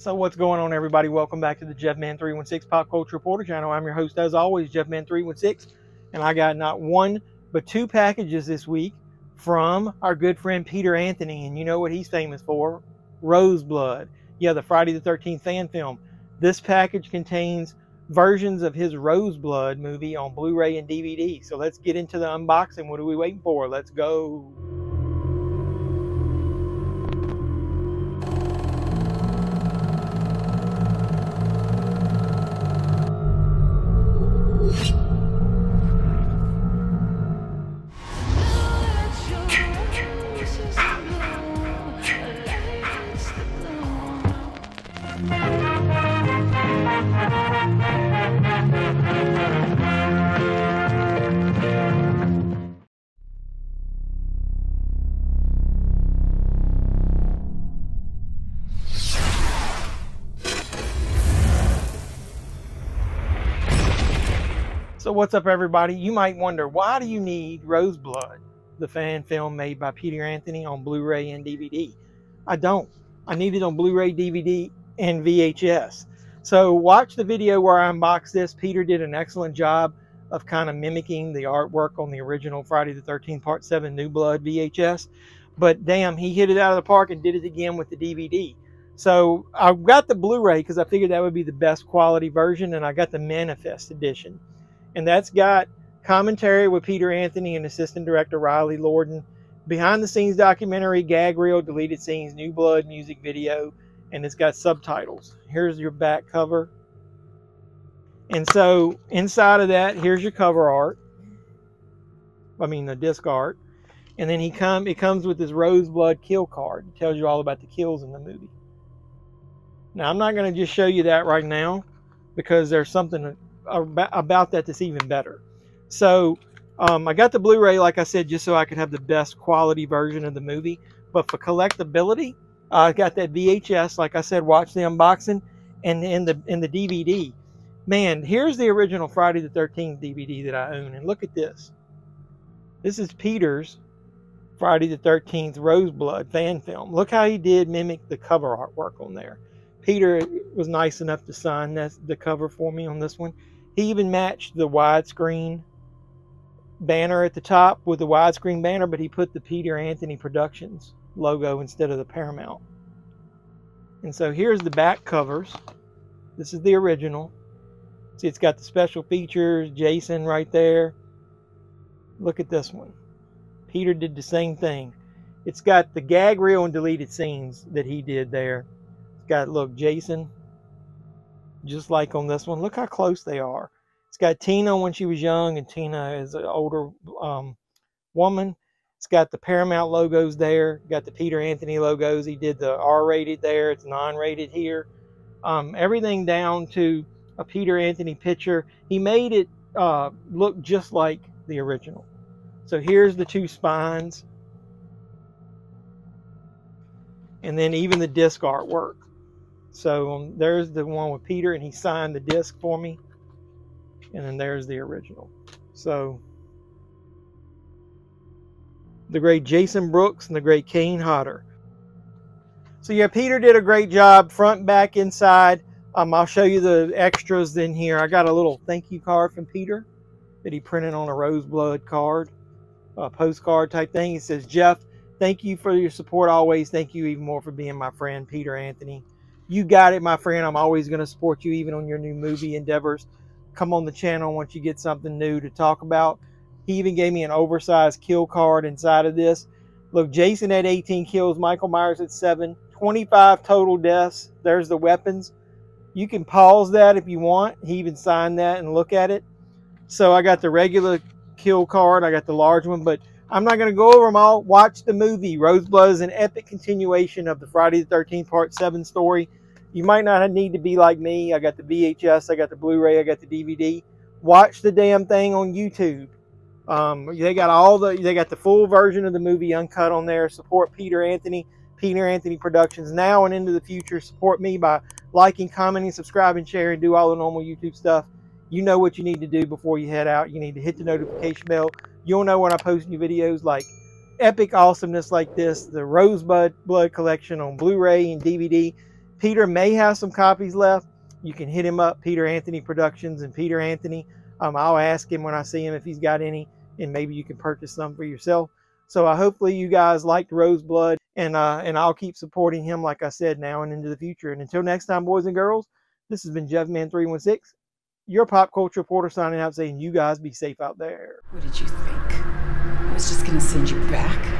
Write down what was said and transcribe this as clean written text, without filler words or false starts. So what's going on, everybody? Welcome back to the JeffMan316 Pop Culture Reporter Channel. I'm your host, as always, JeffMan316, and I got not one but two packages this week from our good friend Peter Anthony, and you know what he's famous for? Roseblood. Yeah, the Friday the 13th fan film. This package contains versions of his Roseblood movie on Blu-ray and DVD. So let's get into the unboxing. What are we waiting for? Let's go. So what's up, everybody? You might wonder, why do you need Roseblood, the fan film made by Peter Anthony, on Blu-ray and DVD? I don't. I need it on Blu-ray, DVD, and VHS. So watch the video where I unbox this. Peter did an excellent job of kind of mimicking the artwork on the original Friday the 13th Part 7 New Blood VHS. But damn, he hit it out of the park and did it again with the DVD. So I got the Blu-ray because I figured that would be the best quality version, and I got the Manifest Edition. And that's got commentary with Peter Anthony and assistant director Riley Lorden, behind-the-scenes documentary, gag reel, deleted scenes, New Blood music video, and it's got subtitles. Here's your back cover. And so inside of that, here's your cover art. I mean, the disc art. And then it comes with this Roseblood kill card. It tells you all about the kills in the movie. Now, I'm not going to just show you that right now because there's something about that that's even better. So I got the Blu-ray, like I said, just so I could have the best quality version of the movie. But for collectability, I got that VHS, like I said, watch the unboxing, and in the DVD. Man, here's the original Friday the 13th DVD that I own, and look at this. This is Peter's Friday the 13th Roseblood fan film. Look how he did mimic the cover artwork on there. Peter was nice enough to sign the cover for me on this one. He even matched the widescreen banner at the top with the widescreen banner, but he put the Peter Anthony Productions logo instead of the Paramount. And so here's the back covers. This is the original. See, it's got the special features, Jason right there. Look at this one. Peter did the same thing. It's got the gag reel and deleted scenes that he did there. It's got, look, Jason, just like on this one. Look how close they are. It's got Tina when she was young, and Tina is an older woman. It's got the Paramount logos there. Got the Peter Anthony logos. He did the R-rated there. It's non-rated here. Everything down to a Peter Anthony picture. He made it look just like the original. So here's the two spines. And then even the disc artwork. So there's the one with Peter, and he signed the disc for me. And then there's the original. So the great Jason Brooks and the great Kane Hodder. So yeah, Peter did a great job, front, back, inside. I'll show you the extras in here. I got a little thank you card from Peter that he printed on a Roseblood card, a postcard type thing. It says, "Jeff, thank you for your support always. Thank you even more for being my friend, Peter Anthony. You got it, my friend. I'm always going to support you, even on your new movie endeavors. Come on the channel once you get something new to talk about." He even gave me an oversized kill card inside of this. Look, Jason had 18 kills, Michael Myers at 7, 25 total deaths. There's the weapons. You can pause that if you want. He even signed that and look at it. So I got the regular kill card. I got the large one, but I'm not going to go over them all. Watch the movie. Roseblood is an epic continuation of the Friday the 13th Part 7 story. You might not need to be like me. I got the VHS, I got the Blu-ray, I got the DVD. Watch the damn thing on YouTube. They got the full version of the movie uncut on there. Support Peter Anthony, Peter Anthony Productions, now and into the future. Support me by liking, commenting, subscribing, sharing, do all the normal YouTube stuff. You know what you need to do before you head out. You need to hit the notification bell. You'll know when I post new videos like epic awesomeness like this, the Roseblood Blood Collection on Blu-ray and DVD. Peter may have some copies left. You can hit him up, Peter Anthony Productions and Peter Anthony. I'll ask him when I see him if he's got any, and maybe you can purchase some for yourself. So hopefully you guys liked Roseblood, and I'll keep supporting him, like I said, now and into the future. And until next time, boys and girls, this has been JevMan316, your pop culture reporter, signing out saying you guys be safe out there. What did you think? I was just going to send you back?